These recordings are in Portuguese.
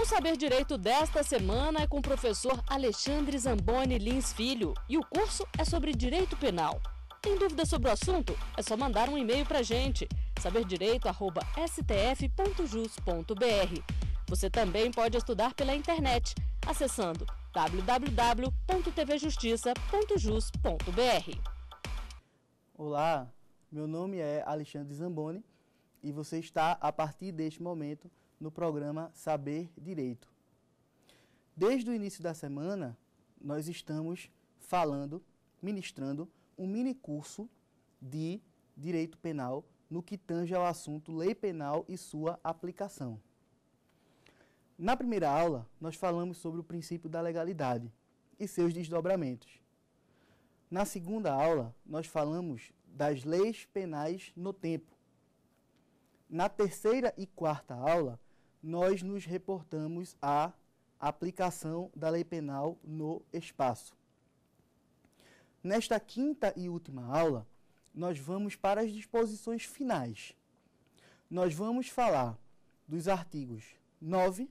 O Saber Direito desta semana é com o professor Alexandre Zamboni Lins Filho e o curso é sobre Direito Penal. Tem dúvida sobre o assunto? É só mandar um e-mail pra gente, saberdireito@stf.jus.br. Você também pode estudar pela internet, acessando www.tvjustiça.jus.br. Olá, meu nome é Alexandre Zamboni e você está, a partir deste momento, no programa Saber Direito. Desde o início da semana, nós estamos ministrando um mini curso de Direito Penal no que tange ao assunto Lei Penal e sua aplicação. Na primeira aula, nós falamos sobre o princípio da legalidade e seus desdobramentos. Na segunda aula, nós falamos das leis penais no tempo. Na terceira e quarta aula, nós nos reportamos à aplicação da lei penal no espaço. Nesta quinta e última aula, nós vamos para as disposições finais. Nós vamos falar dos artigos 9,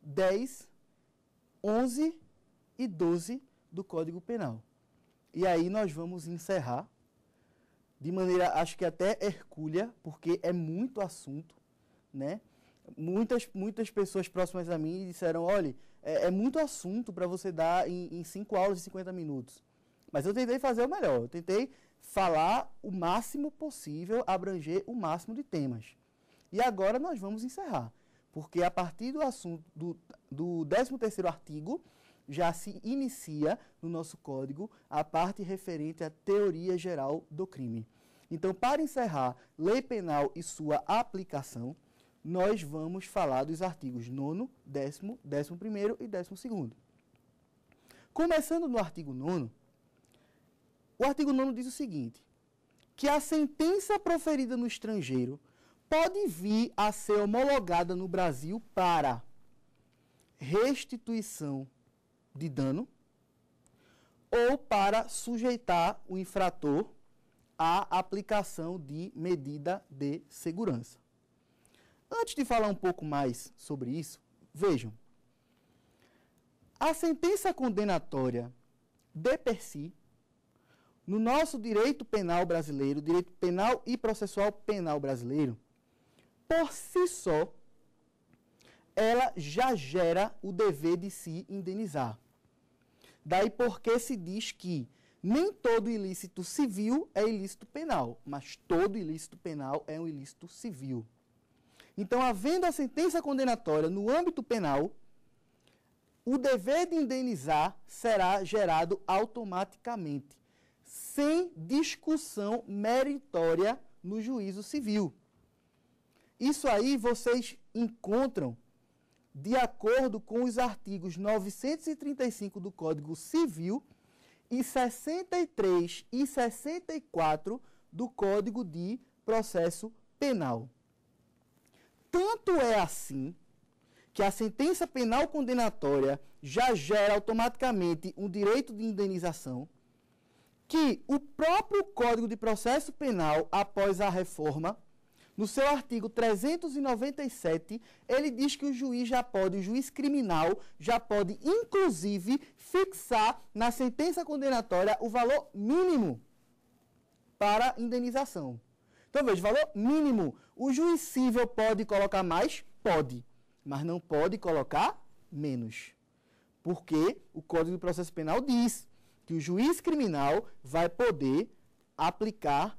10, 11 e 12 do Código Penal. E aí nós vamos encerrar de maneira, acho que até hercúlea, porque é muito assunto, né? Muitas pessoas próximas a mim disseram, olha, é muito assunto para você dar em 5 aulas de 50 minutos. Mas eu tentei fazer o melhor, eu tentei falar o máximo possível, abranger o máximo de temas. E agora nós vamos encerrar, porque a partir do assunto do 13º artigo, já se inicia no nosso código a parte referente à teoria geral do crime. Então, para encerrar Lei Penal e sua aplicação, nós vamos falar dos artigos 9º, 10º, 11º e 12º. Começando no artigo 9º, o artigo 9º diz o seguinte, que a sentença proferida no estrangeiro pode vir a ser homologada no Brasil para restituição de dano ou para sujeitar o infrator à aplicação de medida de segurança. Antes de falar um pouco mais sobre isso, vejam. A sentença condenatória de per si, no nosso direito penal brasileiro, direito penal e processual penal brasileiro, por si só, ela já gera o dever de se indenizar. Daí porque se diz que nem todo ilícito civil é ilícito penal, mas todo ilícito penal é um ilícito civil. Então, havendo a sentença condenatória no âmbito penal, o dever de indenizar será gerado automaticamente, sem discussão meritória no juízo civil. Isso aí vocês encontram de acordo com os artigos 935 do Código Civil e 63 e 64 do Código de Processo Penal. Tanto é assim que a sentença penal condenatória já gera automaticamente um direito de indenização, que o próprio Código de Processo Penal, após a reforma, no seu artigo 397, ele diz que o juiz criminal, já pode, inclusive, fixar na sentença condenatória o valor mínimo para indenização. Então, veja, valor mínimo. O juiz civil pode colocar mais? Pode. Mas não pode colocar menos. Porque o Código de Processo Penal diz que o juiz criminal vai poder aplicar,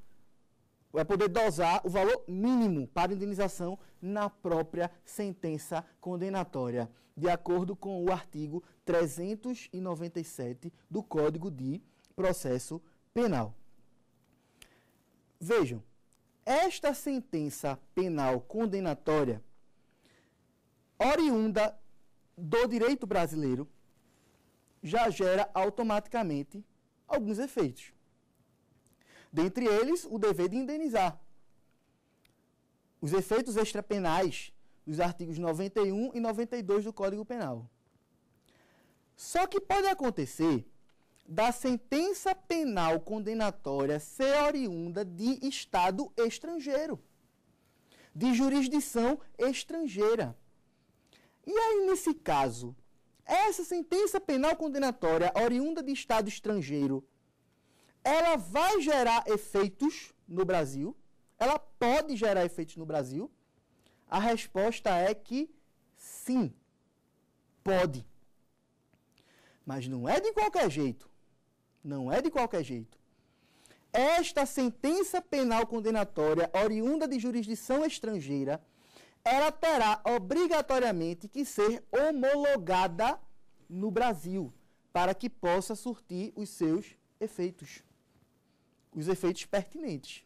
vai poder dosar o valor mínimo para indenização na própria sentença condenatória, de acordo com o artigo 397 do Código de Processo Penal. Vejam, esta sentença penal condenatória, oriunda do direito brasileiro, já gera automaticamente alguns efeitos. Dentre eles, o dever de indenizar. Os efeitos extrapenais dos artigos 91 e 92 do Código Penal. Só que pode acontecer da sentença penal condenatória ser oriunda de Estado estrangeiro, de jurisdição estrangeira. E aí, nesse caso, essa sentença penal condenatória oriunda de Estado estrangeiro, ela vai gerar efeitos no Brasil? Ela pode gerar efeitos no Brasil? A resposta é que sim, pode. Mas não é de qualquer jeito. Não é de qualquer jeito. Esta sentença penal condenatória oriunda de jurisdição estrangeira, ela terá obrigatoriamente que ser homologada no Brasil para que possa surtir os seus efeitos, os efeitos pertinentes.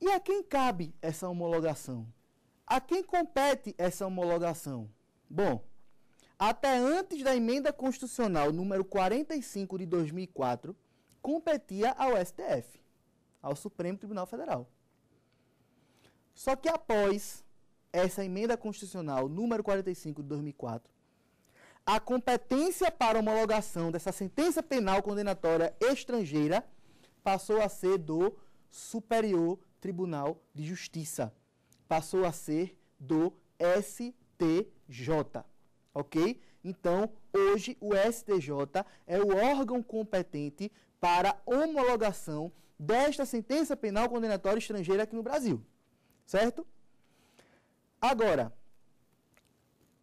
E a quem cabe essa homologação? A quem compete essa homologação? Bom, até antes da emenda constitucional número 45 de 2004, competia ao STF, ao Supremo Tribunal Federal. Só que após essa emenda constitucional número 45 de 2004, a competência para homologação dessa sentença penal condenatória estrangeira passou a ser do Superior Tribunal de Justiça. Passou a ser do STJ, ok? Então, hoje o STJ é o órgão competente para homologação desta sentença penal condenatória estrangeira aqui no Brasil. Certo? Agora,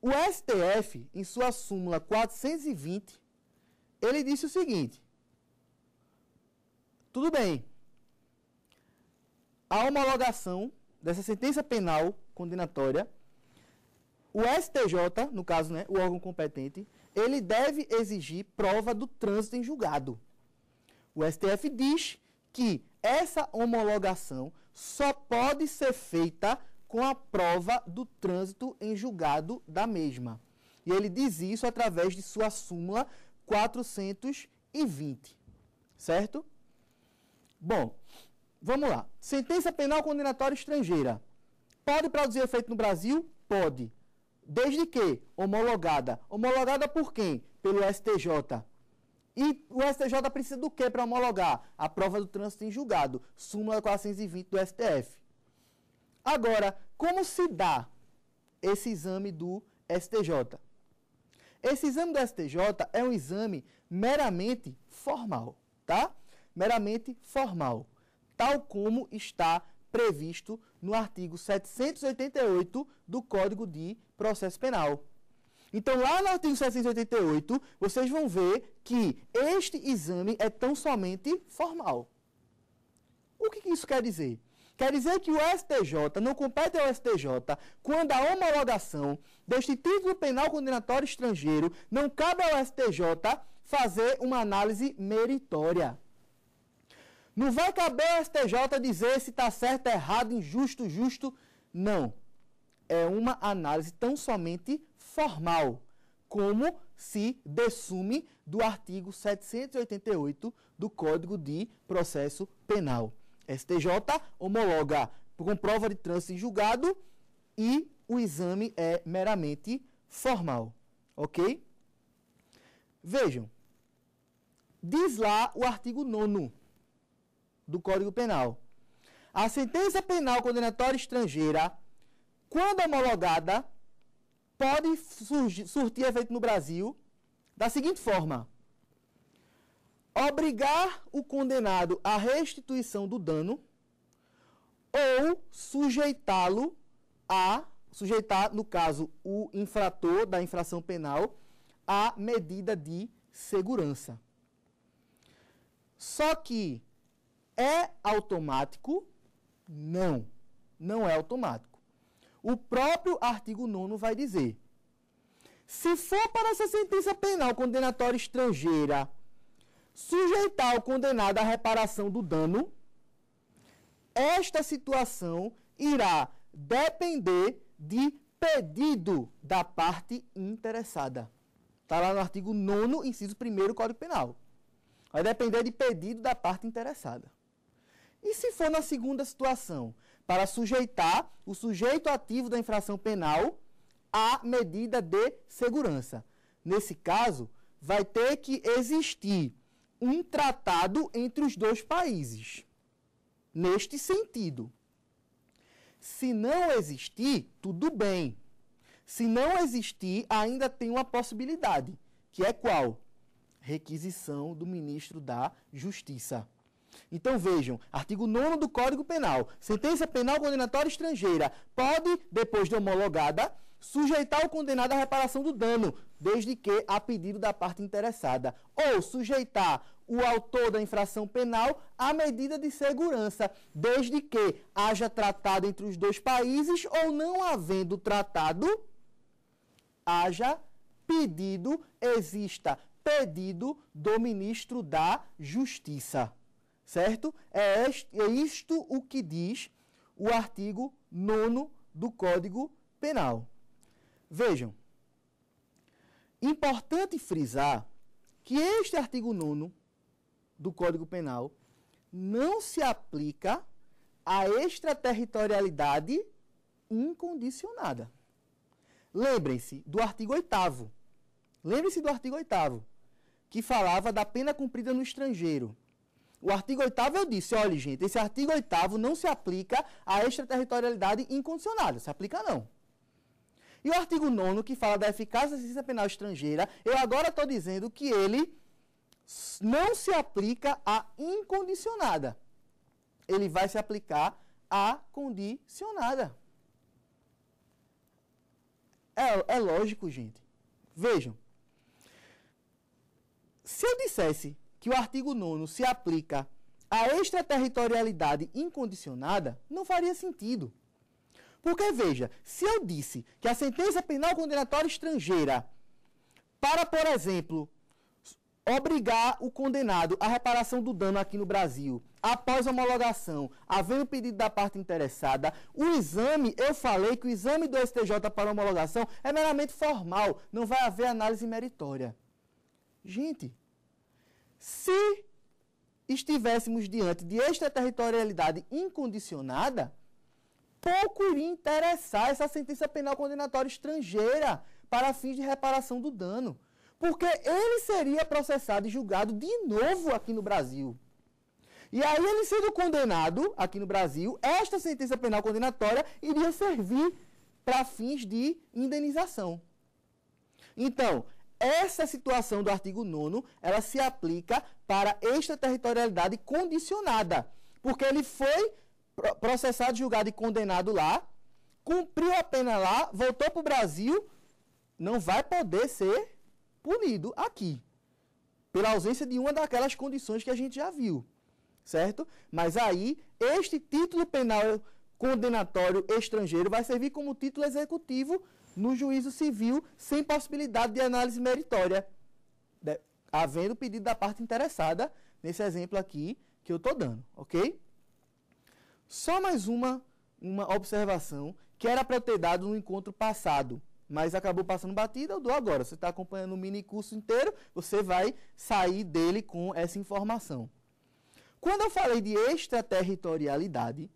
o STF, em sua súmula 420, ele disse o seguinte: tudo bem, a homologação dessa sentença penal condenatória, o STJ, no caso, né, o órgão competente, ele deve exigir prova do trânsito em julgado. O STF diz que essa homologação só pode ser feita com a prova do trânsito em julgado da mesma. E ele diz isso através de sua súmula 420, certo? Bom, vamos lá. Sentença penal condenatória estrangeira. Pode produzir efeito no Brasil? Pode. Desde que homologada. Homologada por quem? Pelo STJ. E o STJ precisa do que para homologar? A prova do trânsito em julgado, súmula 420 do STF. Agora, como se dá esse exame do STJ? Esse exame do STJ é um exame meramente formal, tá? Meramente formal, tal como está previsto no artigo 788 do Código de Processo Penal. Então, lá no artigo 788, vocês vão ver que este exame é tão somente formal. O que isso quer dizer? Quer dizer que o STJ não compete ao STJ quando a homologação deste título penal condenatório estrangeiro não cabe ao STJ fazer uma análise meritória. Não vai caber ao STJ dizer se está certo, errado, injusto, justo. Não. É uma análise tão somente formal, como se dessume do artigo 788 do Código de Processo Penal. STJ homologa com prova de trânsito em julgado e o exame é meramente formal, ok? Vejam, diz lá o artigo 9º do Código Penal. A sentença penal condenatória estrangeira, quando homologada, pode surtir efeito no Brasil da seguinte forma: obrigar o condenado à restituição do dano ou sujeitá-lo a, sujeitar, no caso, o infrator da infração penal, à medida de segurança. Só que é automático? Não, não é automático. O próprio artigo 9º vai dizer: se for para essa sentença penal condenatória estrangeira sujeitar o condenado à reparação do dano, esta situação irá depender de pedido da parte interessada. Está lá no artigo 9º, inciso 1º do Código Penal. Vai depender de pedido da parte interessada. E se for na segunda situação, para sujeitar o sujeito ativo da infração penal à medida de segurança? Nesse caso, vai ter que existir um tratado entre os dois países, neste sentido. Se não existir, tudo bem, Se não existir, ainda tem uma possibilidade, que é qual? Requisição do ministro da Justiça. Então vejam, artigo 9º do Código Penal, sentença penal condenatória estrangeira pode, depois de homologada, sujeitar o condenado à reparação do dano, desde que a pedido da parte interessada, ou sujeitar o autor da infração penal à medida de segurança, desde que haja tratado entre os dois países ou, não havendo tratado, haja pedido, exista pedido do ministro da Justiça. Certo? É isto o que diz o artigo 9º do Código Penal. Vejam, importante frisar que este artigo 9º do Código Penal não se aplica à extraterritorialidade incondicionada. Lembrem-se do artigo 8º. Lembrem-se do artigo 8º, que falava da pena cumprida no estrangeiro. O artigo 8º eu disse, olha gente, esse artigo 8º não se aplica à extraterritorialidade incondicionada, se aplica não. E o artigo 9º, que fala da eficácia da sentença penal estrangeira, eu agora estou dizendo que ele não se aplica à incondicionada. Ele vai se aplicar à condicionada. É lógico, gente. Vejam, se eu dissesse que o artigo 9º se aplica à extraterritorialidade incondicionada, não faria sentido. Porque, veja, se eu disse que a sentença penal condenatória estrangeira, para, por exemplo, obrigar o condenado à reparação do dano aqui no Brasil, após homologação, havendo pedido da parte interessada, o exame, eu falei que o exame do STJ para homologação é meramente formal, não vai haver análise meritória. Gente, se estivéssemos diante de extraterritorialidade incondicionada, pouco iria interessar essa sentença penal condenatória estrangeira para fins de reparação do dano, porque ele seria processado e julgado de novo aqui no Brasil. E aí, ele sendo condenado aqui no Brasil, esta sentença penal condenatória iria servir para fins de indenização. Então, essa situação do artigo 9º, ela se aplica para extraterritorialidade condicionada, porque ele foi processado, julgado e condenado lá, cumpriu a pena lá, voltou para o Brasil, não vai poder ser punido aqui, pela ausência de uma daquelas condições que a gente já viu, certo? Mas aí, este título penal condenatório estrangeiro vai servir como título executivo no juízo civil, sem possibilidade de análise meritória, havendo pedido da parte interessada, nesse exemplo aqui que eu estou dando, ok? Só mais uma observação, que era para eu ter dado no encontro passado, mas acabou passando batida, eu dou agora. Você está acompanhando o mini curso inteiro, você vai sair dele com essa informação. Quando eu falei de extraterritorialidade,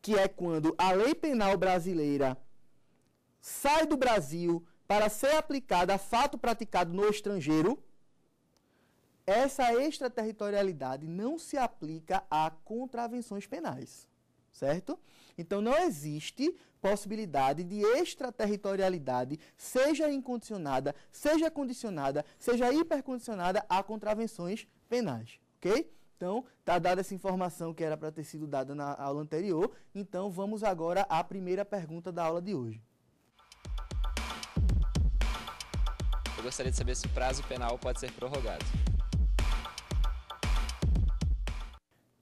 que é quando a lei penal brasileira sai do Brasil para ser aplicada a fato praticado no estrangeiro, essa extraterritorialidade não se aplica a contravenções penais, certo? Então, não existe possibilidade de extraterritorialidade, seja incondicionada, seja condicionada, seja hipercondicionada a contravenções penais, ok? Então, está dada essa informação que era para ter sido dada na aula anterior, então vamos agora à primeira pergunta da aula de hoje. Eu gostaria de saber se o prazo penal pode ser prorrogado.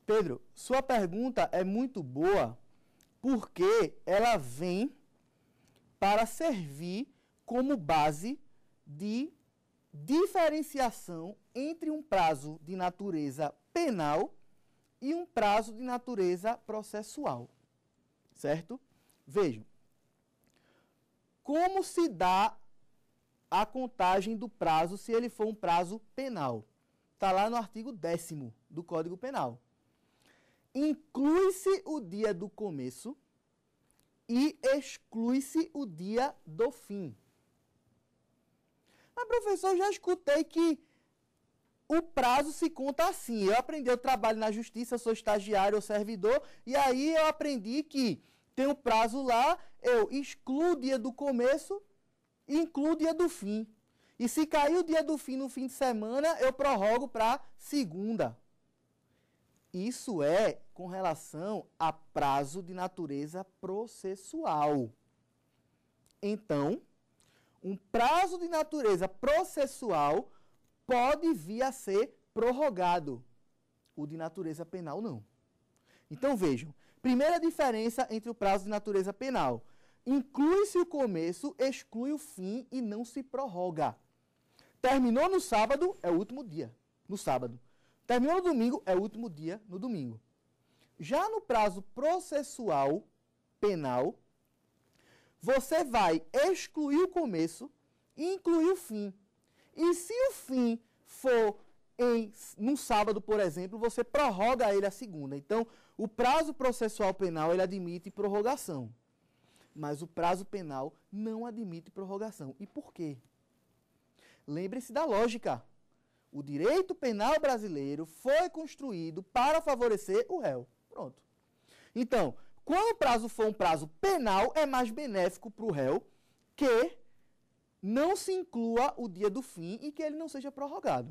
Pedro, sua pergunta é muito boa porque ela vem para servir como base de diferenciação entre um prazo de natureza penal e um prazo de natureza processual, certo? Vejam, como se dá a contagem do prazo se ele for um prazo penal. Está lá no artigo 10º do Código Penal. Inclui-se o dia do começo e exclui-se o dia do fim. Mas, professor, já escutei que o prazo se conta assim. Eu aprendi, eu trabalho na justiça, sou estagiário ou servidor, e aí eu aprendi que tem um prazo lá, eu excluo o dia do começo e incluo o dia do fim. E se cair o dia do fim no fim de semana, eu prorrogo para segunda. Isso é com relação a prazo de natureza processual. Então, um prazo de natureza processual pode vir a ser prorrogado. O de natureza penal, não. Então, vejam. Primeira diferença entre o prazo de natureza penal. Inclui-se o começo, exclui o fim e não se prorroga. Terminou no sábado, é o último dia. No sábado. Terminou no domingo, é o último dia no domingo. Já no prazo processual penal, você vai excluir o começo e incluir o fim. E se o fim for num sábado, por exemplo, você prorroga ele a segunda. Então, o prazo processual penal ele admite prorrogação. Mas o prazo penal não admite prorrogação. E por quê? Lembre-se da lógica. O direito penal brasileiro foi construído para favorecer o réu. Pronto. Então, quando o prazo for um prazo penal, é mais benéfico para o réu que não se inclua o dia do fim e que ele não seja prorrogado.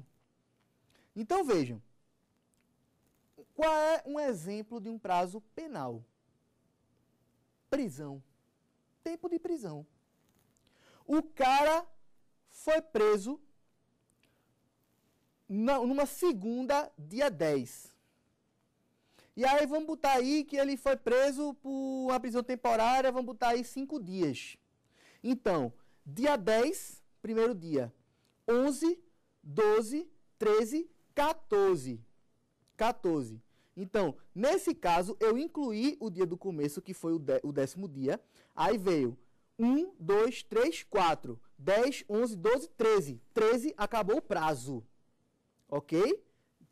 Então, vejam. Qual é um exemplo de um prazo penal? Prisão. Tempo de prisão. O cara foi preso numa segunda, dia 10. E aí vamos botar aí que ele foi preso por uma prisão temporária, vamos botar aí 5 dias. Então, dia 10, primeiro dia, 11, 12, 13, 14. 14. Então, nesse caso, eu incluí o dia do começo, que foi o décimo dia. Aí veio 1, 2, 3, 4, 10, 11, 12, 13. 13 acabou o prazo. Ok?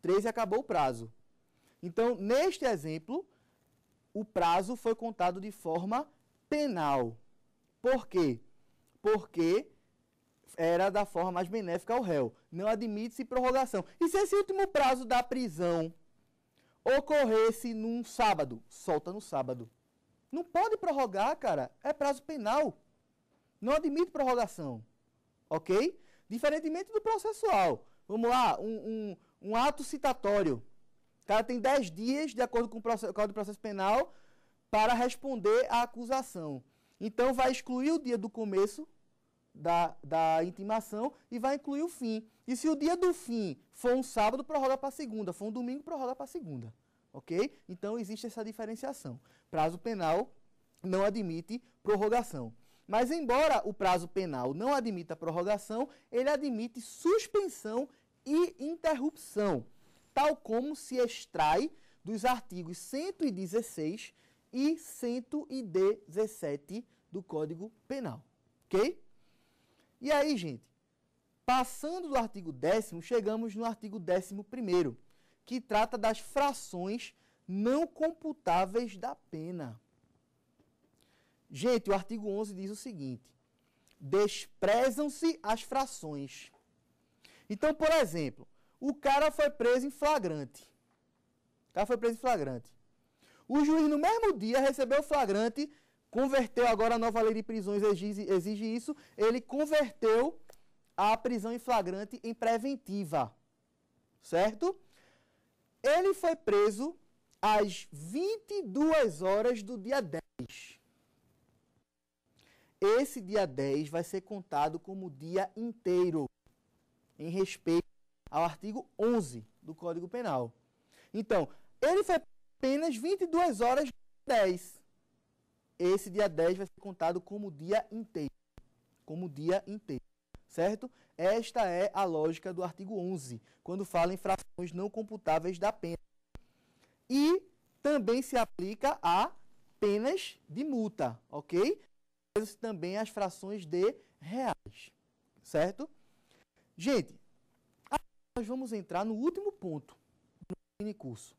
13 acabou o prazo. Então, neste exemplo, o prazo foi contado de forma penal. Por quê? Porque era da forma mais benéfica ao réu. Não admite-se prorrogação. E se esse último prazo da prisão ocorresse num sábado? Solta no sábado. Não pode prorrogar, cara. É prazo penal. Não admite prorrogação. Ok? Diferentemente do processual. Vamos lá, um ato citatório. O cara tem 10 dias, de acordo com o Código de Processo Penal, para responder à acusação. Então, vai excluir o dia do começo da intimação e vai incluir o fim. E se o dia do fim for um sábado, prorroga para segunda. For um domingo, prorroga para segunda. Ok? Então, existe essa diferenciação. Prazo penal não admite prorrogação. Mas, embora o prazo penal não admita prorrogação, ele admite suspensão e interrupção, tal como se extrai dos artigos 116 e 117 do Código Penal. Ok? E aí, gente, passando do artigo 10º, chegamos no artigo 11º, que trata das frações não computáveis da pena. Gente, o artigo 11 diz o seguinte: desprezam-se as frações. Então, por exemplo, o cara foi preso em flagrante. O juiz, no mesmo dia, recebeu o flagrante, converteu, agora a nova lei de prisões exige isso, ele converteu a prisão em flagrante em preventiva. Certo? Ele foi preso às 22 horas do dia 10. Esse dia 10 vai ser contado como dia inteiro, em respeito ao artigo 11 do Código Penal. Então, ele foi apenas 22 horas do dia 10. Esse dia 10 vai ser contado como dia inteiro. Certo? Esta é a lógica do artigo 11, quando fala em frações não computáveis da pena. E também se aplica a penas de multa, ok? Também as frações de reais, certo? Gente, agora nós vamos entrar no último ponto do mini curso.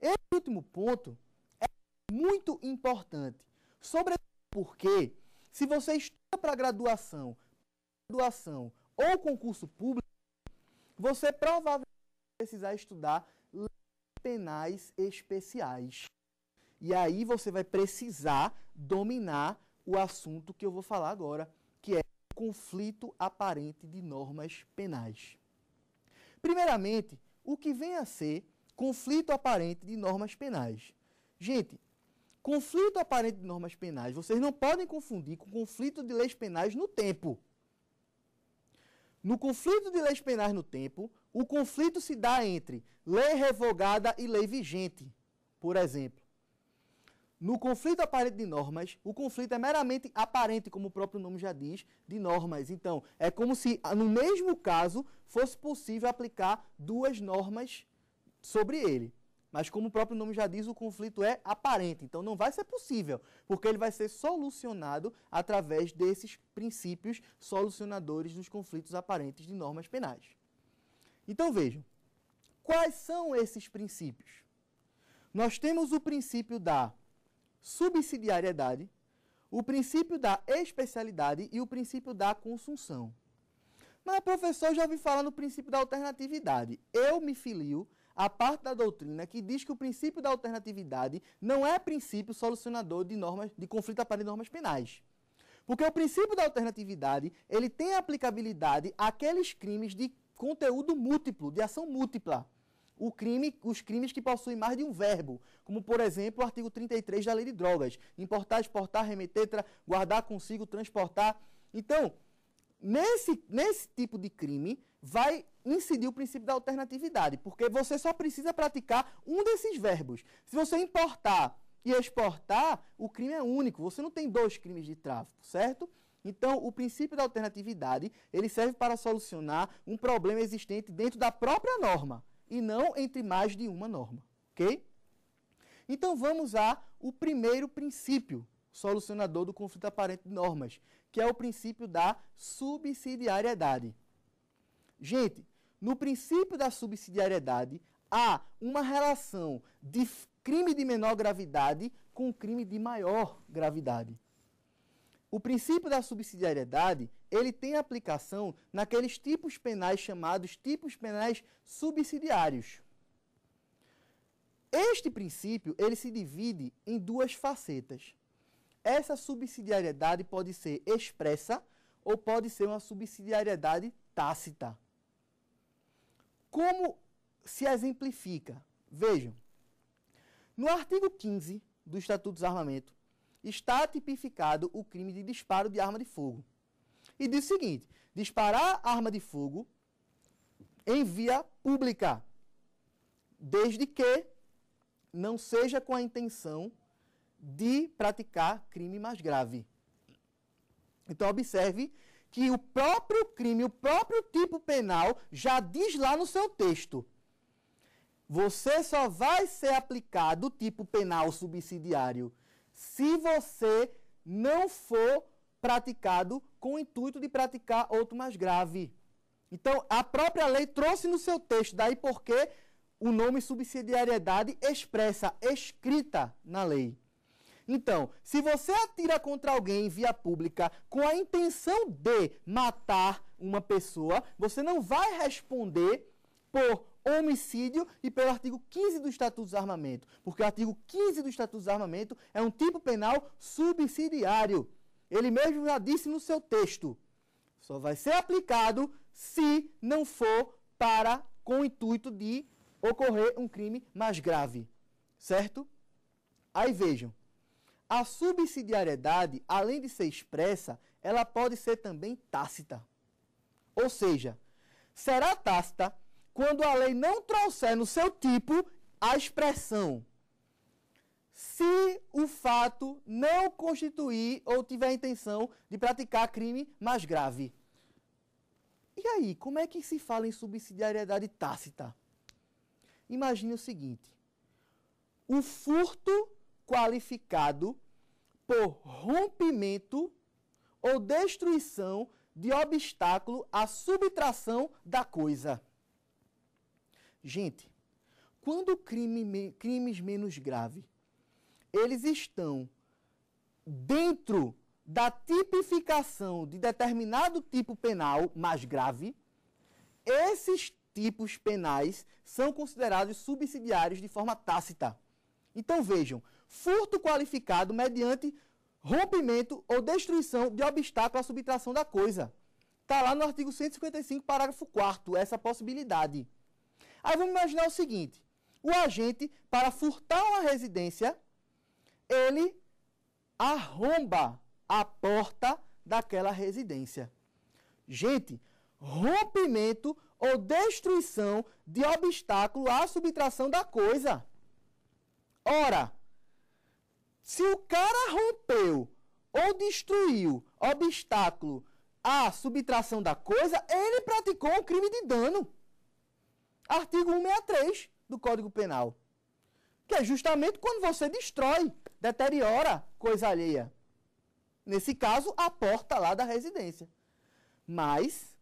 Esse último ponto é muito importante, sobretudo porque se você estuda para graduação ou concurso público, você provavelmente vai precisar estudar leis penais especiais. E aí você vai precisar dominar o assunto que eu vou falar agora, que é conflito aparente de normas penais. Primeiramente, o que vem a ser conflito aparente de normas penais? Gente, conflito aparente de normas penais, vocês não podem confundir com conflito de leis penais no tempo. No conflito de leis penais no tempo, o conflito se dá entre lei revogada e lei vigente, por exemplo. No conflito aparente de normas, o conflito é meramente aparente, como o próprio nome já diz, de normas. Então, é como se, no mesmo caso, fosse possível aplicar duas normas sobre ele. Mas, como o próprio nome já diz, o conflito é aparente. Então, não vai ser possível, porque ele vai ser solucionado através desses princípios solucionadores dos conflitos aparentes de normas penais. Então, vejam, quais são esses princípios? Nós temos o princípio da subsidiariedade, o princípio da especialidade e o princípio da consunção. Mas, professor, já ouvi falar no princípio da alternatividade. Eu me filio à parte da doutrina que diz que o princípio da alternatividade não é princípio solucionador de normas de conflito aparente de normas penais. Porque o princípio da alternatividade, ele tem aplicabilidade àqueles crimes de conteúdo múltiplo, de ação múltipla. Os crimes que possuem mais de um verbo, como, por exemplo, o artigo 33 da Lei de Drogas, importar, exportar, remeter, guardar consigo, transportar. Então, nesse tipo de crime, vai incidir o princípio da alternatividade, porque você só precisa praticar um desses verbos. Se você importar e exportar, o crime é único, você não tem dois crimes de tráfico, certo? Então, o princípio da alternatividade, ele serve para solucionar um problema existente dentro da própria norma, e não entre mais de uma norma, ok? Então vamos ao primeiro princípio solucionador do conflito aparente de normas, que é o princípio da subsidiariedade. Gente, no princípio da subsidiariedade há uma relação de crime de menor gravidade com crime de maior gravidade. O princípio da subsidiariedade, ele tem aplicação naqueles tipos penais chamados tipos penais subsidiários. Este princípio, ele se divide em duas facetas. Essa subsidiariedade pode ser expressa ou pode ser uma subsidiariedade tácita. Como se exemplifica? Vejam, no artigo 15 do Estatuto do Desarmamento, está tipificado o crime de disparo de arma de fogo. E diz o seguinte, disparar arma de fogo em via pública, desde que não seja com a intenção de praticar crime mais grave. Então, observe que o próprio crime, o próprio tipo penal, já diz lá no seu texto. Você só vai ser aplicado o tipo penal subsidiário se você não for praticado com o intuito de praticar outro mais grave. Então, a própria lei trouxe no seu texto, daí porque o nome subsidiariedade expressa, escrita na lei. Então, se você atira contra alguém em via pública com a intenção de matar uma pessoa, você não vai responder por homicídio e pelo artigo 15 do Estatuto do Desarmamento, porque o artigo 15 do Estatuto do Desarmamento é um tipo penal subsidiário. Ele mesmo já disse no seu texto, só vai ser aplicado se não for com o intuito de ocorrer um crime mais grave, certo? Aí vejam, a subsidiariedade, além de ser expressa, ela pode ser também tácita, ou seja, será tácita quando a lei não trouxer no seu tipo a expressão se o fato não constituir ou tiver a intenção de praticar crime mais grave. E aí, como é que se fala em subsidiariedade tácita? Imagine o seguinte, o furto qualificado por rompimento ou destruição de obstáculo à subtração da coisa. Gente, quando crimes menos graves, eles estão dentro da tipificação de determinado tipo penal mais grave, esses tipos penais são considerados subsidiários de forma tácita. Então vejam, furto qualificado mediante rompimento ou destruição de obstáculo à subtração da coisa. Está lá no artigo 155, parágrafo 4º, essa possibilidade. Aí vamos imaginar o seguinte, o agente, para furtar uma residência, ele arromba a porta daquela residência. Gente, rompimento ou destruição de obstáculo à subtração da coisa. Ora, se o cara rompeu ou destruiu obstáculo à subtração da coisa, ele praticou um crime de dano. Artigo 163 do Código Penal. Que é justamente quando você destrói, deteriora coisa alheia. Nesse caso, a porta lá da residência. Mas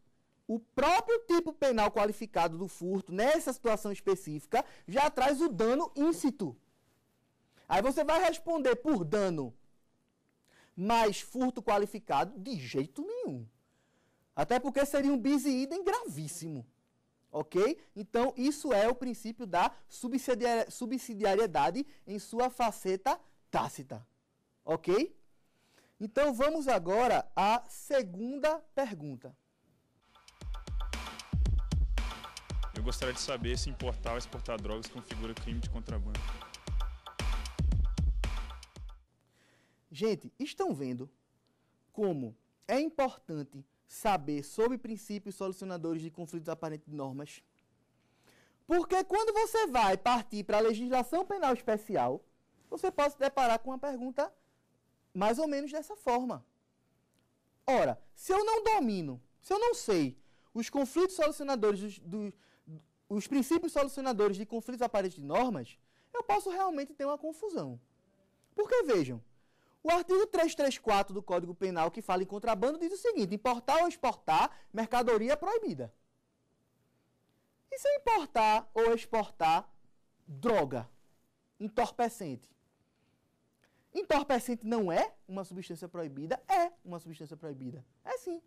o próprio tipo penal qualificado do furto, nessa situação específica, já traz o dano íncito. Aí você vai responder por dano, mas furto qualificado de jeito nenhum. Até porque seria um bis idem gravíssimo. Ok? Então, isso é o princípio da subsidiariedade em sua faceta tácita. Ok? Então, vamos agora à segunda pergunta. Eu gostaria de saber se importar ou exportar drogas configura crime de contrabando. Gente, estão vendo como é importante saber sobre princípios solucionadores de conflitos aparentes de normas? Porque quando você vai partir para a legislação penal especial, você pode se deparar com uma pergunta mais ou menos dessa forma. Ora, se eu não domino, se eu não sei os conflitos solucionadores, os princípios solucionadores de conflitos aparentes de normas, eu posso realmente ter uma confusão. Porque, vejam, o artigo 334 do Código Penal, que fala em contrabando, diz o seguinte, importar ou exportar mercadoria proibida. E se importar ou exportar droga, entorpecente? Entorpecente não é uma substância proibida? É uma substância proibida. É sim.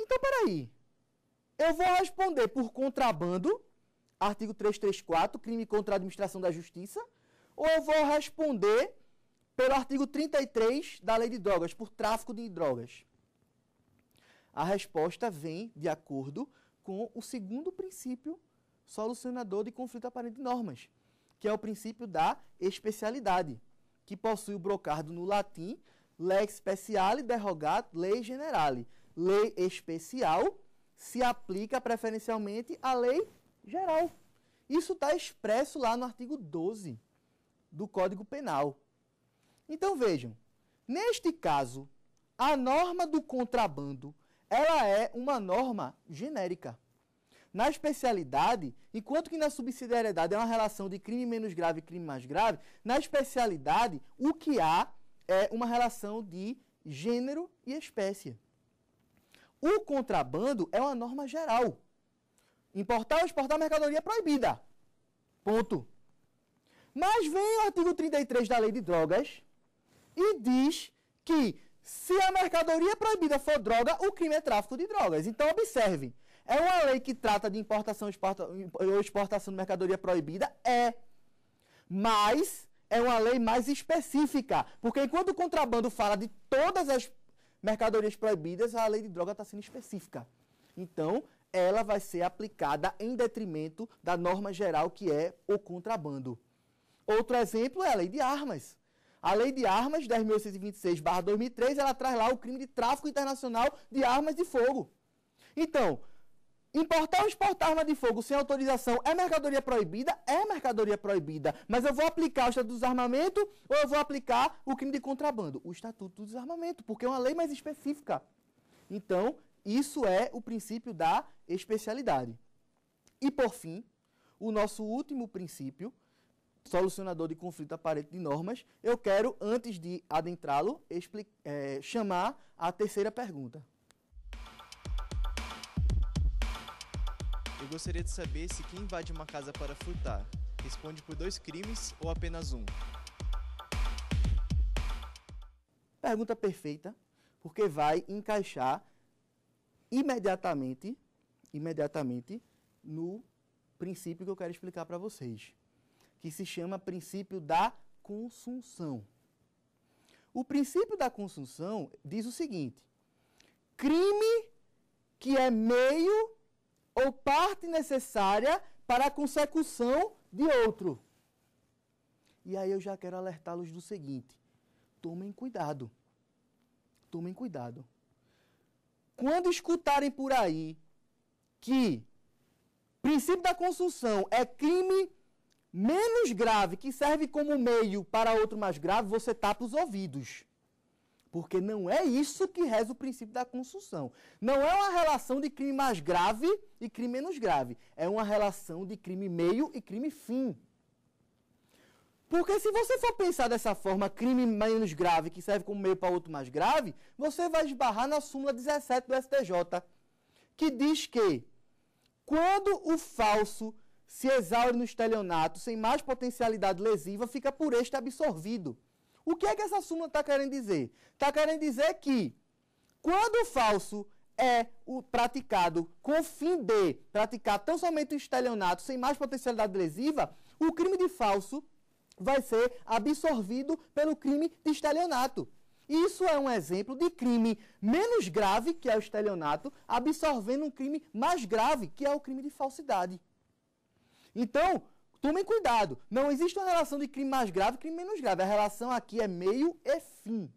Então, peraí. Eu vou responder por contrabando, artigo 334, crime contra a administração da justiça, ou eu vou responder pelo artigo 33 da Lei de Drogas, por tráfico de drogas? A resposta vem de acordo com o segundo princípio solucionador de conflito aparente de normas, que é o princípio da especialidade, que possui o brocardo no latim, lex speciale derogat lei generale. Lei especial se aplica preferencialmente à lei geral. Isso está expresso lá no artigo 12 do Código Penal. Então vejam, neste caso, a norma do contrabando, ela é uma norma genérica. Na especialidade, enquanto que na subsidiariedade é uma relação de crime menos grave e crime mais grave, na especialidade o que há é uma relação de gênero e espécie. O contrabando é uma norma geral. Importar ou exportar mercadoria proibida. Ponto. Mas vem o artigo 33 da Lei de Drogas e diz que se a mercadoria proibida for droga, o crime é tráfico de drogas. Então, observe, é uma lei que trata de importação ou exportação de mercadoria proibida? É. Mas é uma lei mais específica, porque enquanto o contrabando fala de todas as mercadorias proibidas, a lei de droga está sendo específica. Então, ela vai ser aplicada em detrimento da norma geral que é o contrabando. Outro exemplo é a Lei de Armas. A Lei de Armas, 10.826/2003, ela traz lá o crime de tráfico internacional de armas de fogo. Então, importar ou exportar arma de fogo sem autorização é mercadoria proibida? É mercadoria proibida. Mas eu vou aplicar o Estatuto do Desarmamento ou eu vou aplicar o crime de contrabando? O Estatuto do Desarmamento, porque é uma lei mais específica. Então, isso é o princípio da especialidade. E, por fim, o nosso último princípio solucionador de conflito aparente de normas, eu quero, antes de adentrá-lo, chamar a terceira pergunta. Eu gostaria de saber se quem invade uma casa para furtar responde por 2 crimes ou apenas um? Pergunta perfeita, porque vai encaixar imediatamente no princípio que eu quero explicar para vocês, que se chama princípio da consunção. O princípio da consunção diz o seguinte: crime que é meio ou parte necessária para a consecução de outro. E aí eu já quero alertá-los do seguinte: tomem cuidado. Tomem cuidado. Quando escutarem por aí que princípio da consunção é crime menos grave, que serve como meio para outro mais grave, você tapa os ouvidos. Porque não é isso que reza o princípio da consunção. Não é uma relação de crime mais grave e crime menos grave. É uma relação de crime meio e crime fim. Porque se você for pensar dessa forma, crime menos grave que serve como meio para outro mais grave, você vai esbarrar na súmula 17 do STJ, que diz que quando o falso se exaure no estelionato sem mais potencialidade lesiva, fica por este absorvido. O que é que essa súmula está querendo dizer? Está querendo dizer que quando o falso é o praticado com o fim de praticar tão somente o estelionato sem mais potencialidade lesiva, o crime de falso vai ser absorvido pelo crime de estelionato. Isso é um exemplo de crime menos grave, que é o estelionato, absorvendo um crime mais grave, que é o crime de falsidade. Então, tomem cuidado. Não existe uma relação de crime mais grave e crime menos grave. A relação aqui é meio e fim,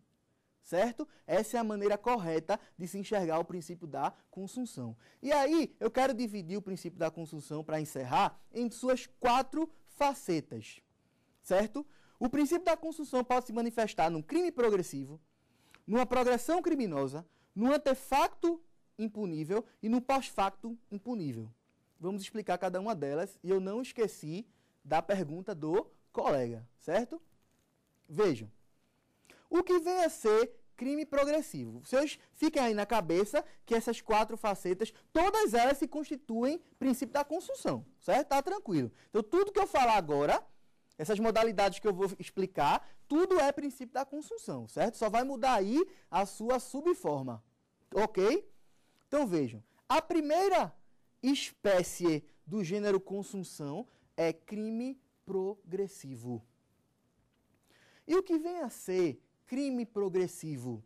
certo? Essa é a maneira correta de se enxergar o princípio da consunção. E aí, eu quero dividir o princípio da consunção, para encerrar, em suas 4 facetas. Certo? O princípio da consunção pode se manifestar num crime progressivo, numa progressão criminosa, num antefacto impunível e num pós-facto impunível. Vamos explicar cada uma delas, e eu não esqueci da pergunta do colega, certo? Vejam, o que vem a ser crime progressivo? Vocês fiquem aí na cabeça que essas 4 facetas, todas elas se constituem princípio da consunção, certo? Tá tranquilo. Então, tudo que eu falar agora, essas modalidades que eu vou explicar, tudo é princípio da consunção, certo? Só vai mudar aí a sua subforma, ok? Então vejam, a primeira espécie do gênero consunção é crime progressivo. E o que vem a ser crime progressivo?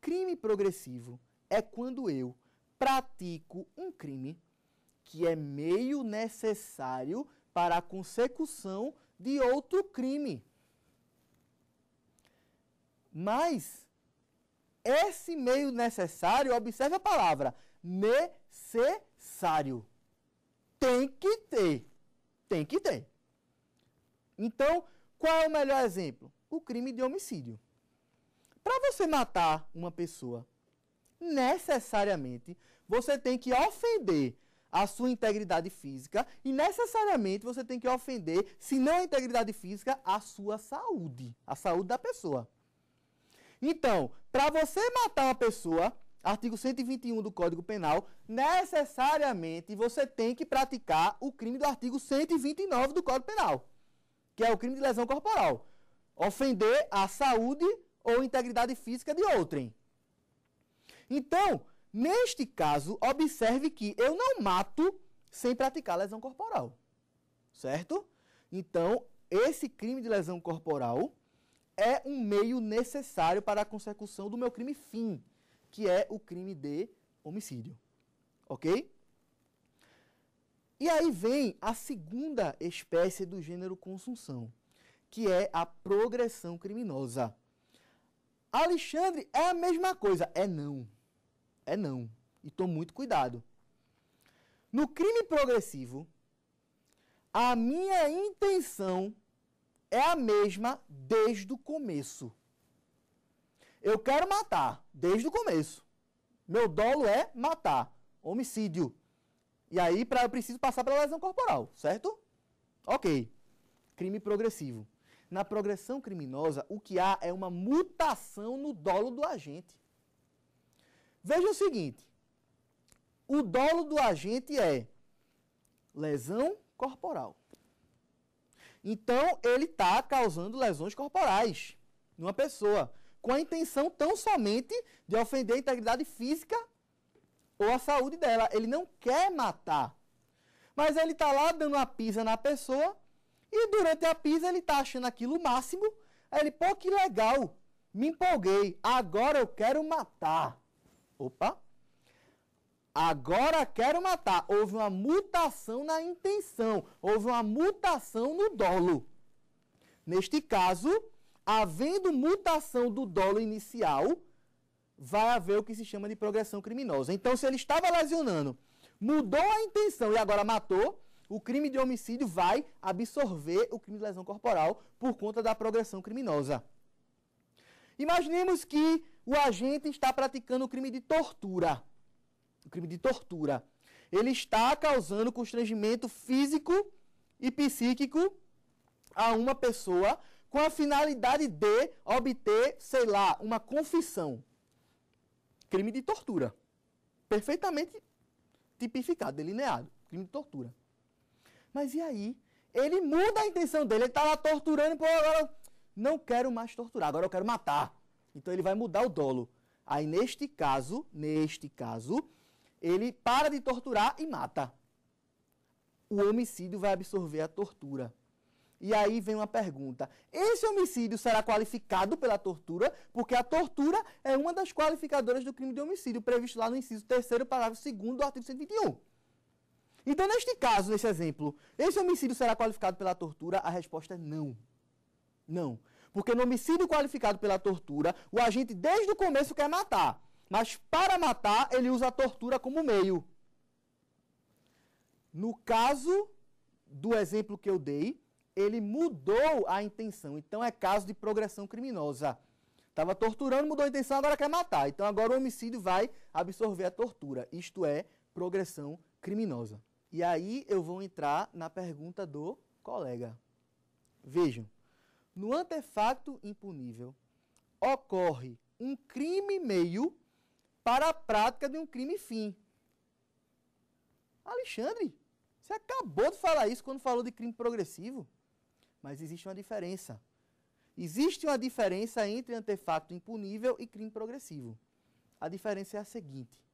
Crime progressivo é quando eu pratico um crime que é meio necessário para a consecução de outro crime. Mas esse meio necessário, observe a palavra, necessário. Tem que ter. Tem que ter. Então, qual é o melhor exemplo? O crime de homicídio. Para você matar uma pessoa, necessariamente, você tem que ofender a sua integridade física e necessariamente você tem que ofender, se não a integridade física, a sua saúde, a saúde da pessoa. Então, para você matar uma pessoa, artigo 121 do Código Penal, necessariamente você tem que praticar o crime do artigo 129 do Código Penal, que é o crime de lesão corporal, ofender a saúde ou integridade física de outrem. Então, neste caso, observe que eu não mato sem praticar lesão corporal, certo? Então, esse crime de lesão corporal é um meio necessário para a consecução do meu crime fim, que é o crime de homicídio, ok? E aí vem a segunda espécie do gênero consunção, que é a progressão criminosa. Alexandre, é a mesma coisa? É não. É não. E tome muito cuidado. No crime progressivo, a minha intenção é a mesma desde o começo. Eu quero matar desde o começo. Meu dolo é matar. Homicídio. E aí eu preciso passar pela lesão corporal, certo? Ok. Crime progressivo. Na progressão criminosa, o que há é uma mutação no dolo do agente. Veja o seguinte, o dolo do agente é lesão corporal. Então, ele está causando lesões corporais numa pessoa, com a intenção tão somente de ofender a integridade física ou a saúde dela. Ele não quer matar, mas ele está lá dando uma pisa na pessoa E durante a pisa ele está achando aquilo o máximo. Aí ele, pô, que legal, me empolguei, agora eu quero matar. Opa! Agora quero matar. Houve uma mutação na intenção, houve uma mutação no dolo. Neste caso, havendo mutação do dolo inicial, vai haver o que se chama de progressão criminosa. Então, se ele estava lesionando, mudou a intenção e agora matou, o crime de homicídio vai absorver o crime de lesão corporal por conta da progressão criminosa. Imaginemos que o agente está praticando o crime de tortura. O crime de tortura. Ele está causando constrangimento físico e psíquico a uma pessoa com a finalidade de obter, sei lá, uma confissão. Crime de tortura. Perfeitamente tipificado, delineado. Crime de tortura. Mas e aí? Ele muda a intenção dele. Ele está lá torturando e, pô, agora não quero mais torturar, agora eu quero matar. Então ele vai mudar o dolo. Aí neste caso, ele para de torturar e mata. O homicídio vai absorver a tortura. E aí vem uma pergunta. Esse homicídio será qualificado pela tortura? Porque a tortura é uma das qualificadoras do crime de homicídio, previsto lá no inciso 3º, parágrafo 2º do artigo 121. Então, neste caso, nesse exemplo, esse homicídio será qualificado pela tortura? A resposta é não. Não. Porque no homicídio qualificado pela tortura, o agente desde o começo quer matar. Mas para matar, ele usa a tortura como meio. No caso do exemplo que eu dei, ele mudou a intenção. Então, é caso de progressão criminosa. Estava torturando, mudou a intenção, agora quer matar. Então, agora o homicídio vai absorver a tortura. Isto é, progressão criminosa. E aí, eu vou entrar na pergunta do colega. Vejam. No antefato impunível, ocorre um crime meio para a prática de um crime fim. Alexandre, você acabou de falar isso quando falou de crime progressivo. Mas existe uma diferença. Existe uma diferença entre antefato impunível e crime progressivo. A diferença é a seguinte.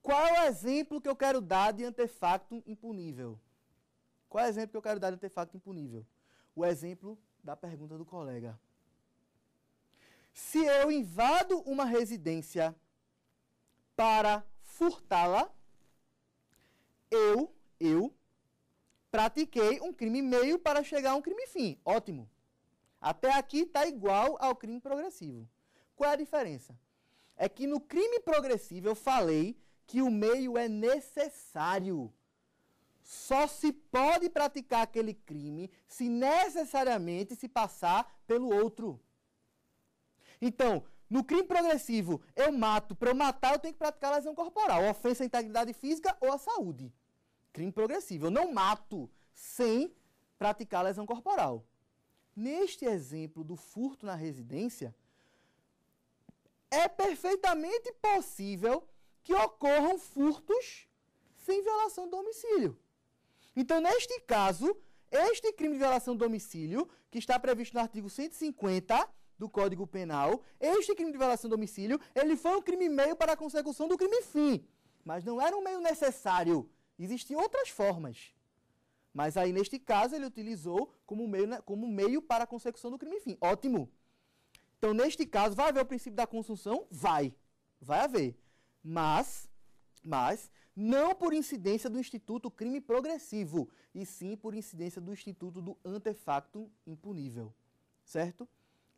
Qual é o exemplo que eu quero dar de antefato impunível? Qual é o exemplo que eu quero dar de antefato impunível? O exemplo da pergunta do colega. Se eu invado uma residência para furtá-la, eu pratiquei um crime meio para chegar a um crime fim. Ótimo. Até aqui está igual ao crime progressivo. Qual é a diferença? É que no crime progressivo eu falei que o meio é necessário. Só se pode praticar aquele crime se necessariamente se passar pelo outro. Então, no crime progressivo, eu mato. Para eu matar, eu tenho que praticar lesão corporal, ofensa à integridade física ou à saúde. Crime progressivo. Eu não mato sem praticar lesão corporal. Neste exemplo do furto na residência, é perfeitamente possível que ocorram furtos sem violação do domicílio. Então, neste caso, este crime de violação do domicílio, que está previsto no artigo 150 do Código Penal, este crime de violação do domicílio, ele foi um crime meio para a consecução do crime fim. Mas não era um meio necessário. Existem outras formas. Mas aí, neste caso, ele utilizou como meio para a consecução do crime fim. Ótimo. Então, neste caso, vai haver o princípio da consunção? Vai. Vai haver. Mas não por incidência do instituto crime progressivo, e sim por incidência do instituto do antefactum impunível, certo?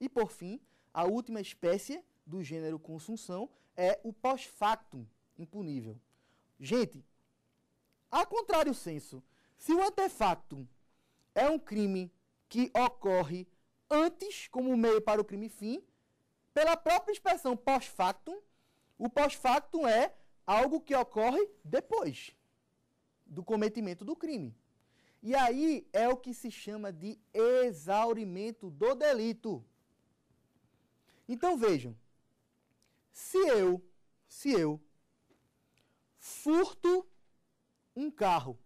E, por fim, a última espécie do gênero consunção é o pós-factum impunível. Gente, a contrário senso, se o antefactum é um crime que ocorre antes como meio para o crime fim, pela própria expressão pós-factum, o pós-factum é algo que ocorre depois do cometimento do crime. E aí é o que se chama de exaurimento do delito. Então vejam, se eu furto um carro,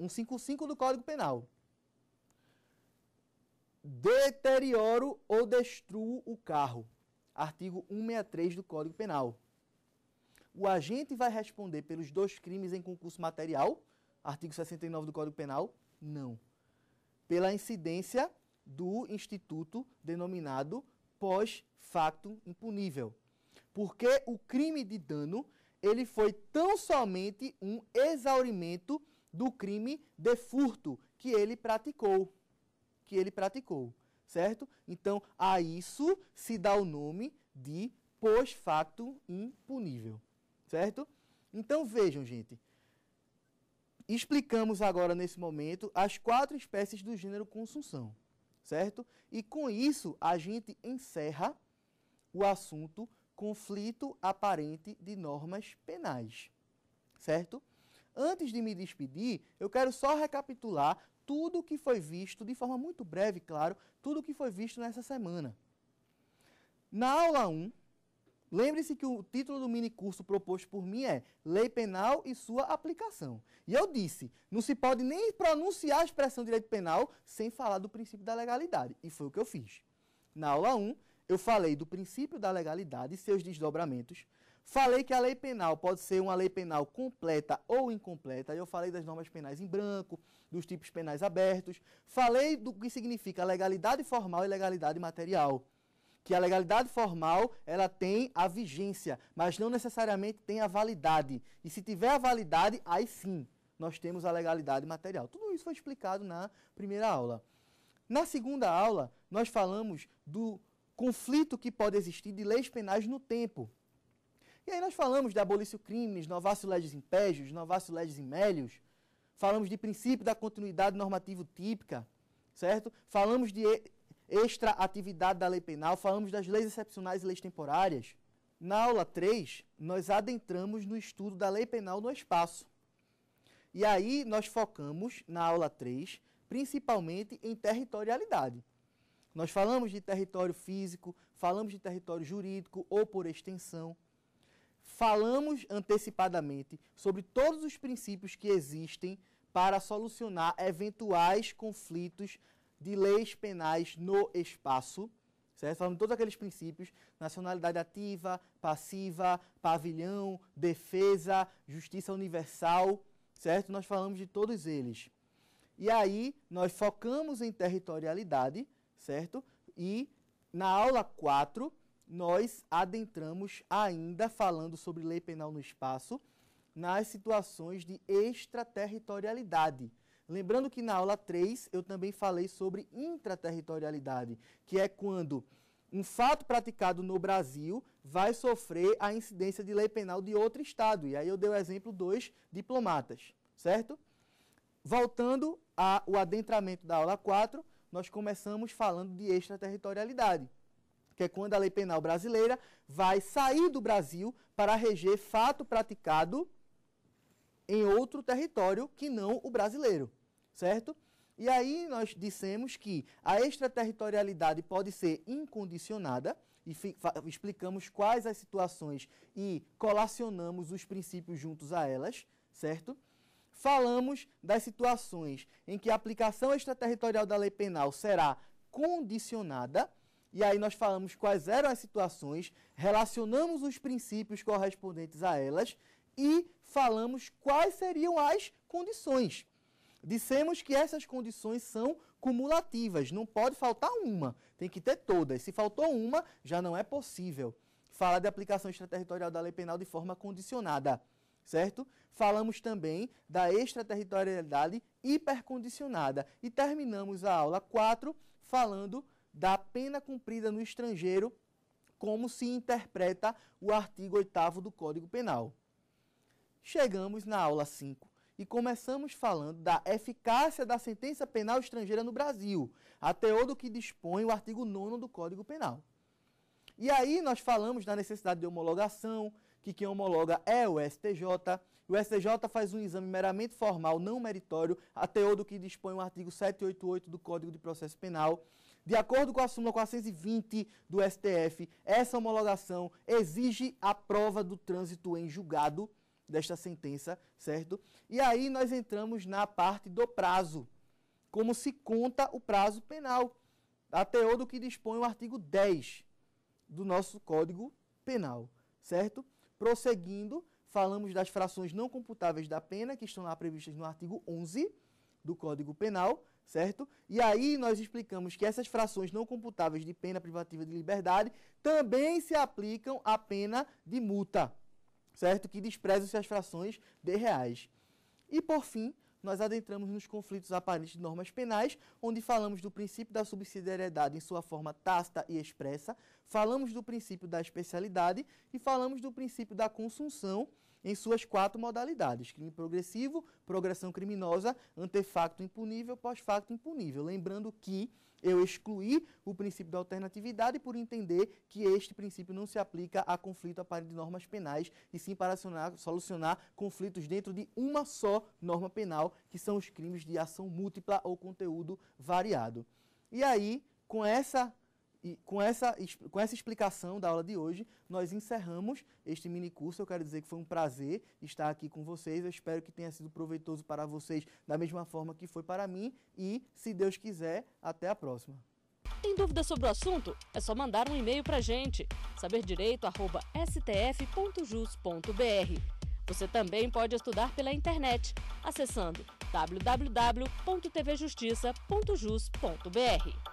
155 do Código Penal, deterioro ou destruo o carro, artigo 163 do Código Penal. O agente vai responder pelos dois crimes em concurso material, artigo 69 do Código Penal, Não. Pela incidência do instituto denominado pós-facto impunível. Porque o crime de dano, ele foi tão somente um exaurimento do crime de furto que ele praticou, certo? Então, a isso se dá o nome de pós-facto impunível, certo? Então, vejam, gente, explicamos agora, nesse momento, as 4 espécies do gênero consunção, certo? E com isso, a gente encerra o assunto conflito aparente de normas penais, certo? Antes de me despedir, eu quero só recapitular tudo o que foi visto, de forma muito breve, claro, tudo o que foi visto nessa semana. Na aula 1, lembre-se que o título do minicurso proposto por mim é Lei Penal e sua aplicação. E eu disse, não se pode nem pronunciar a expressão direito penal sem falar do princípio da legalidade. E foi o que eu fiz. Na aula 1, eu falei do princípio da legalidade e seus desdobramentos. Falei que a lei penal pode ser uma lei penal completa ou incompleta. Eu falei das normas penais em branco, dos tipos penais abertos. Falei do que significa legalidade formal e legalidade material. Que a legalidade formal, ela tem a vigência, mas não necessariamente tem a validade. E se tiver a validade, aí sim, nós temos a legalidade material. Tudo isso foi explicado na primeira aula. Na segunda aula, nós falamos do conflito que pode existir de leis penais no tempo. E aí nós falamos de abolício crimes, novatio legis impégios, novatio legis immelius, falamos de princípio da continuidade normativo típica, certo? Falamos de extraatividade da lei penal, falamos das leis excepcionais e leis temporárias. Na aula 3, nós adentramos no estudo da lei penal no espaço. E aí nós focamos, na aula 3, principalmente em territorialidade. Nós falamos de território físico, falamos de território jurídico ou por extensão. Falamos antecipadamente sobre todos os princípios que existem para solucionar eventuais conflitos de leis penais no espaço, certo? Falamos de todos aqueles princípios, nacionalidade ativa, passiva, pavilhão, defesa, justiça universal, certo? Nós falamos de todos eles. E aí, nós focamos em territorialidade, certo? E na aula 4, nós adentramos ainda falando sobre lei penal no espaço nas situações de extraterritorialidade. Lembrando que na aula 3 eu também falei sobre intraterritorialidade, que é quando um fato praticado no Brasil vai sofrer a incidência de lei penal de outro estado. E aí eu dei o exemplo dos diplomatas, certo? Voltando ao adentramento da aula 4, nós começamos falando de extraterritorialidade, que é quando a lei penal brasileira vai sair do Brasil para reger fato praticado em outro território que não o brasileiro, certo? E aí nós dissemos que a extraterritorialidade pode ser incondicionada, e explicamos quais as situações e colacionamos os princípios juntos a elas, certo? Falamos das situações em que a aplicação extraterritorial da lei penal será condicionada, e aí nós falamos quais eram as situações, relacionamos os princípios correspondentes a elas e falamos quais seriam as condições. Dissemos que essas condições são cumulativas, não pode faltar uma, tem que ter todas. Se faltou uma, já não é possível falar de aplicação extraterritorial da lei penal de forma condicionada, certo? Falamos também da extraterritorialidade hipercondicionada e terminamos a aula 4 falando da pena cumprida no estrangeiro, como se interpreta o artigo 8º do Código Penal. Chegamos na aula 5 e começamos falando da eficácia da sentença penal estrangeira no Brasil, a teor do que dispõe o artigo 9º do Código Penal. E aí nós falamos da necessidade de homologação, que quem homologa é o STJ. O STJ faz um exame meramente formal, não meritório, a teor do que dispõe o artigo 788 do Código de Processo Penal. De acordo com a súmula 420 do STF, essa homologação exige a prova do trânsito em julgado desta sentença, certo? E aí nós entramos na parte do prazo, como se conta o prazo penal, a teor do que dispõe o artigo 10 do nosso Código Penal, certo? Prosseguindo, falamos das frações não computáveis da pena, que estão lá previstas no artigo 11 do Código Penal, certo? E aí nós explicamos que essas frações não computáveis de pena privativa de liberdade também se aplicam à pena de multa, certo? Que desprezam-se as frações de reais. E por fim, nós adentramos nos conflitos aparentes de normas penais, onde falamos do princípio da subsidiariedade em sua forma tácita e expressa, falamos do princípio da especialidade e falamos do princípio da consunção em suas 4 modalidades: crime progressivo, progressão criminosa, antefacto impunível, pós-facto impunível. Lembrando que eu excluí o princípio da alternatividade por entender que este princípio não se aplica a conflito aparente de normas penais, e sim para solucionar conflitos dentro de uma só norma penal, que são os crimes de ação múltipla ou conteúdo variado. E aí, com essa explicação da aula de hoje, nós encerramos este minicurso. Eu quero dizer que foi um prazer estar aqui com vocês. Eu espero que tenha sido proveitoso para vocês da mesma forma que foi para mim. E, se Deus quiser, até a próxima. Tem dúvida sobre o assunto? É só mandar um e-mail para a gente, saberdireito@stf.jus.br. Você também pode estudar pela internet, acessando www.tvjustiça.jus.br.